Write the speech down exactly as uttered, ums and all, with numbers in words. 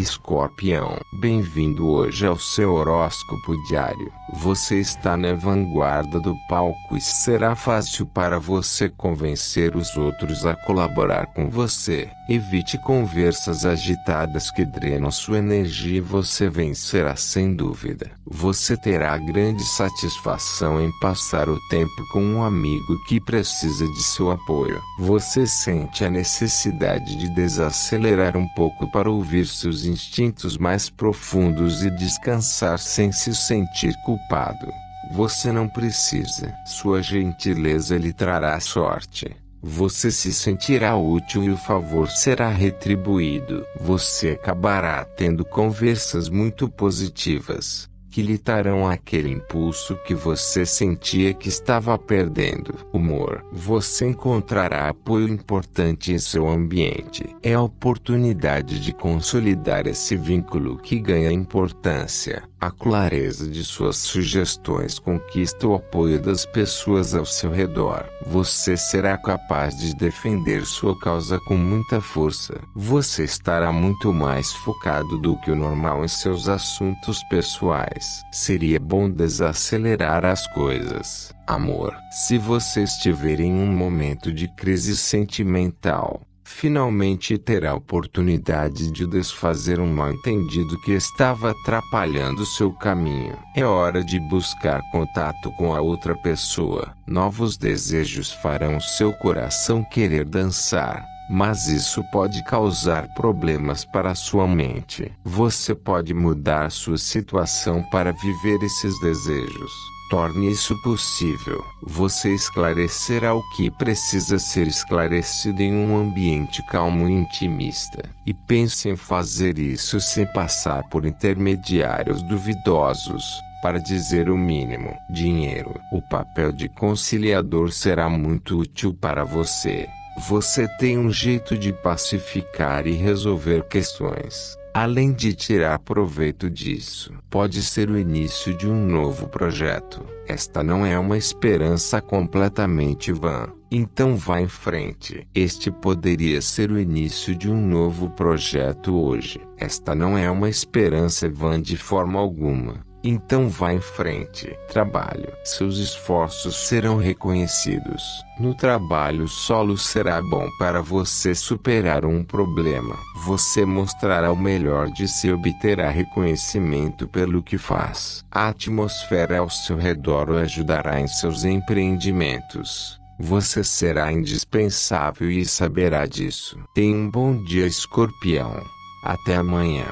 Escorpião, bem-vindo hoje ao seu horóscopo diário. Você está na vanguarda do palco e será fácil para você convencer os outros a colaborar com você. Evite conversas agitadas que drenam sua energia e você vencerá sem dúvida. Você terá grande satisfação em passar o tempo com um amigo que precisa de seu apoio. Você sente a necessidade de desacelerar um pouco para ouvir seus instintos mais profundos e descansar sem se sentir culpado. Você não precisa. Sua gentileza lhe trará sorte. Você se sentirá útil e o favor será retribuído. Você acabará tendo conversas muito positivas, que lhe darão aquele impulso que você sentia que estava perdendo. Humor. Você encontrará apoio importante em seu ambiente. É a oportunidade de consolidar esse vínculo que ganha importância. A clareza de suas sugestões conquista o apoio das pessoas ao seu redor. Você será capaz de defender sua causa com muita força. Você estará muito mais focado do que o normal em seus assuntos pessoais. Seria bom desacelerar as coisas. Amor. Se você estiver em um momento de crise sentimental, finalmente terá a oportunidade de desfazer um mal-entendido que estava atrapalhando seu caminho. É hora de buscar contato com a outra pessoa. Novos desejos farão seu coração querer dançar, mas isso pode causar problemas para sua mente. Você pode mudar sua situação para viver esses desejos. Torne isso possível. Você esclarecerá o que precisa ser esclarecido em um ambiente calmo e intimista. E pense em fazer isso sem passar por intermediários duvidosos, para dizer o mínimo. Dinheiro. O papel de conciliador será muito útil para você. Você tem um jeito de pacificar e resolver questões. Além de tirar proveito disso, pode ser o início de um novo projeto. Esta não é uma esperança completamente vã, então vá em frente. Este poderia ser o início de um novo projeto hoje. Esta não é uma esperança vã de forma alguma, então vá em frente. Trabalho. Seus esforços serão reconhecidos. No trabalho solo será bom para você superar um problema. Você mostrará o melhor de si e obterá reconhecimento pelo que faz. A atmosfera ao seu redor o ajudará em seus empreendimentos. Você será indispensável e saberá disso. Tenha um bom dia, Escorpião. Até amanhã.